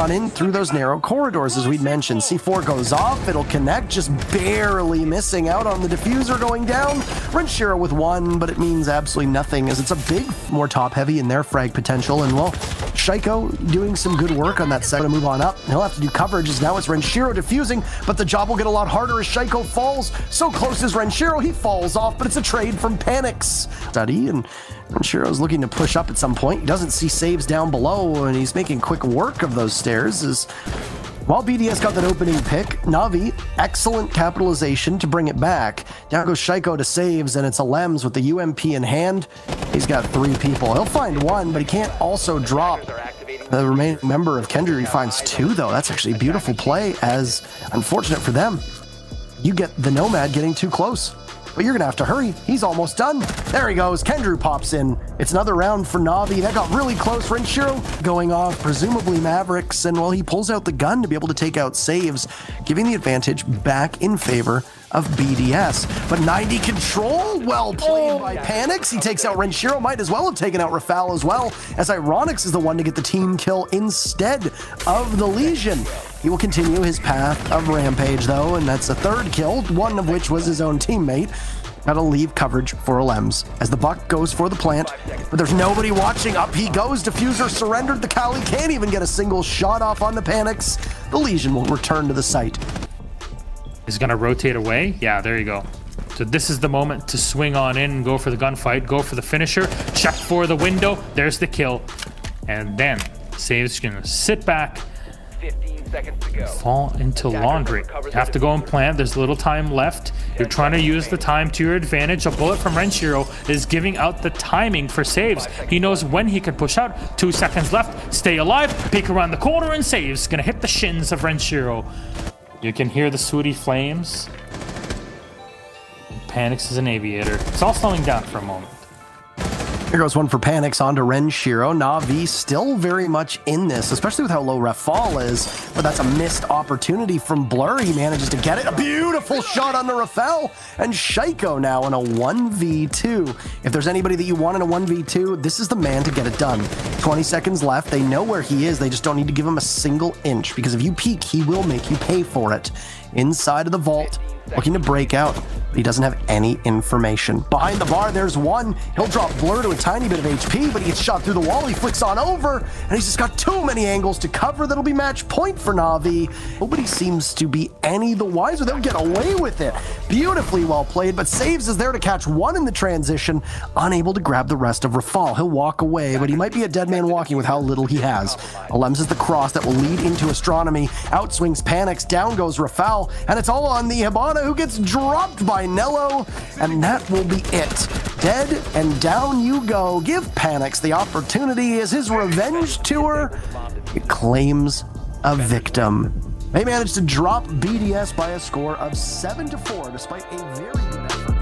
on in through those narrow corridors, as we mentioned. C4 goes off, it'll connect, just barely missing out on the diffuser going down. Renshiro with one, but it means absolutely nothing, as it's a big, more top-heavy in their frag potential, and well, Shaiko doing some good work on that second to move on up. He'll have to do coverage, as now it's Renshiro diffusing, but the job will get a lot harder as Shaiko falls. So close is Renshiro, he falls off, but it's a trade from Panix. Study, and Shiro's looking to push up at some point. He doesn't see Saves down below, and he's making quick work of those stairs. As while BDS got that opening pick, Navi, excellent capitalization to bring it back. Down goes Shaiko to Saves, and it's a Lems with the UMP in hand. He's got three people. He'll find one, but he can't also drop the remaining member of Kendrew. He finds two, though. That's actually a beautiful play, as unfortunate for them, you get the Nomad getting too close. But you're gonna have to hurry. He's almost done. There he goes. Kendrew pops in. It's another round for Navi. That got really close. Renshiro going off, presumably Mavericks, and well, he pulls out the gun to be able to take out Saves, giving the advantage back in favor of BDS. But 90 control, well played by Panix. He takes out Renshiro, might as well have taken out Rafal as well, as Ironix is the one to get the team kill instead of the Lesion. He will continue his path of rampage though, and that's a third kill, one of which was his own teammate. That'll leave coverage for Lems as the buck goes for the plant, but there's nobody watching. Up he goes, diffuser surrendered. The Kali can't even get a single shot off on the Panix. The Lesion will return to the site. He's gonna rotate away. Yeah, there you go. So this is the moment to swing on in and go for the gunfight, go for the finisher, check for the window, there's the kill, and then Saves gonna sit back, 15 seconds to go. Fall into laundry. You have to go and plant, there's little time left. You're trying to use the time to your advantage. A bullet from Renshiro is giving out the timing for Saves. He knows when he can push out. 2 seconds left, stay alive, peek around the corner, and Saves gonna hit the shins of Renshiro. You can hear the sooty flames. Panix is an aviator. It's all slowing down for a moment. Here goes one for Panix onto Renshiro. Navi still very much in this, especially with how low Rafal is, but that's a missed opportunity from Blur. He manages to get it. A beautiful shot on the Rafal, and Shaiko now in a 1v2. If there's anybody that you want in a 1v2, this is the man to get it done. 20 seconds left. They know where he is. They just don't need to give him a single inch, because if you peek, he will make you pay for it. Inside of the vault, looking to break out. He doesn't have any information. Behind the bar, there's one. He'll drop Blur to a tiny bit of HP, but he gets shot through the wall. He flicks on over, and he's just got too many angles to cover. That'll be match point for Navi. Nobody seems to be any the wiser. They'll get away with it. Beautifully well played, but Saves is there to catch one in the transition, unable to grab the rest of Rafal. He'll walk away, but he might be a dead man walking with how little he has. Lems is the cross that will lead into Astronomy. Out swings Panix, down goes Rafal, and it's all on the Hibana, who gets dropped by neLo, and that will be it. Dead and down you go. Give Panix the opportunity as his revenge tour claims a victim. They managed to drop BDS by a score of 7-4 despite a very good effort.